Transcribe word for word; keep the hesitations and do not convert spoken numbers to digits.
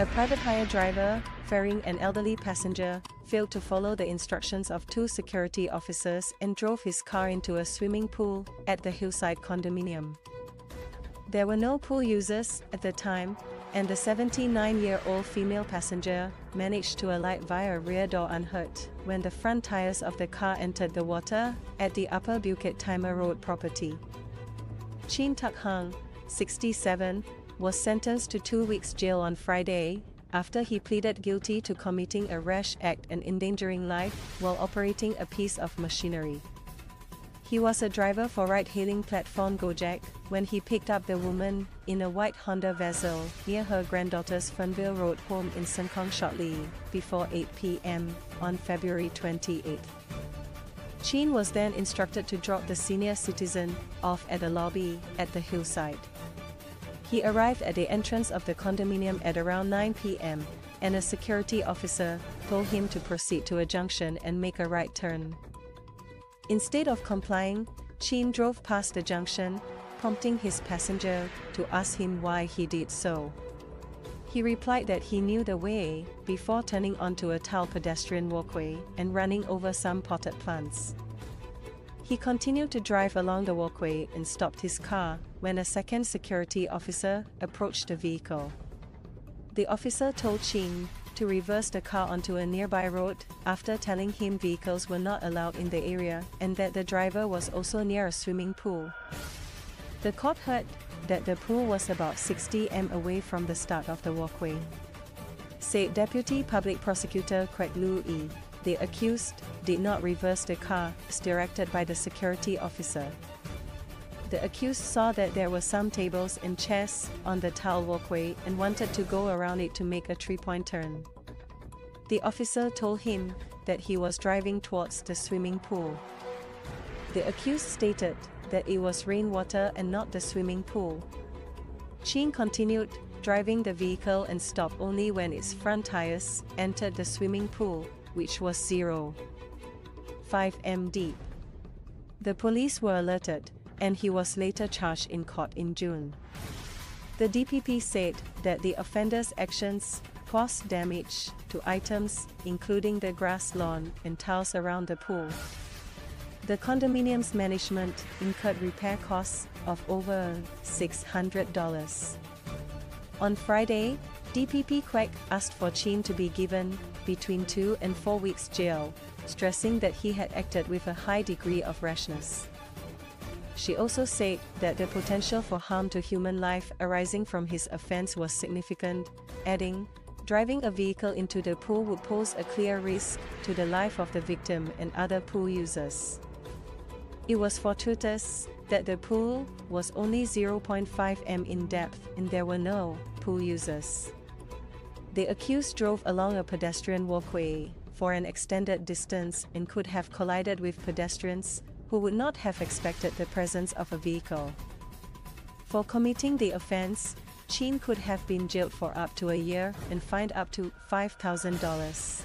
A private hire driver, ferrying an elderly passenger, failed to follow the instructions of two security officers and drove his car into a swimming pool at the hillside condominium. There were no pool users at the time, and the seventy-nine-year-old female passenger managed to alight via a rear door unhurt when the front tires of the car entered the water at the Upper Bukit Timah Road property. Chin Tuck Hung, sixty-seven, was sentenced to two weeks jail on Friday after he pleaded guilty to committing a rash act and endangering life while operating a piece of machinery. He was a driver for ride-hailing platform Gojek when he picked up the woman in a white Honda Vezel near her granddaughter's Fenville Road home in Sengkong shortly before eight p m on February twenty-eighth. Chin was then instructed to drop the senior citizen off at the lobby at the hillside. He arrived at the entrance of the condominium at around nine p m, and a security officer told him to proceed to a junction and make a right turn. Instead of complying, Chin drove past the junction, prompting his passenger to ask him why he did so. He replied that he knew the way before turning onto a tall pedestrian walkway and running over some potted plants. He continued to drive along the walkway and stopped his car when a second security officer approached the vehicle. The officer told Chin to reverse the car onto a nearby road after telling him vehicles were not allowed in the area and that the driver was also near a swimming pool. The court heard that the pool was about sixty meters away from the start of the walkway. Said Deputy Public Prosecutor Kwek Lu Yi, the accused did not reverse the car as directed by the security officer. The accused saw that there were some tables and chairs on the tile walkway and wanted to go around it to make a three-point turn. The officer told him that he was driving towards the swimming pool. The accused stated that it was rainwater and not the swimming pool. Chin continued driving the vehicle and stopped only when its front tires entered the swimming pool, which was zero point five meters deep. The police were alerted, and he was later charged in court in June. The D P P said that the offender's actions caused damage to items, including the grass lawn and tiles around the pool. The condominium's management incurred repair costs of over six hundred dollars. On Friday, D P P Kwek asked for Chin to be given between two and four weeks jail, stressing that he had acted with a high degree of rashness. She also said that the potential for harm to human life arising from his offense was significant, adding, "Driving a vehicle into the pool would pose a clear risk to the life of the victim and other pool users. It was fortuitous that the pool was only zero point five meters in depth and there were no pool users." The accused drove along a pedestrian walkway for an extended distance and could have collided with pedestrians who would not have expected the presence of a vehicle. For committing the offense, Chin could have been jailed for up to a year and fined up to five thousand dollars.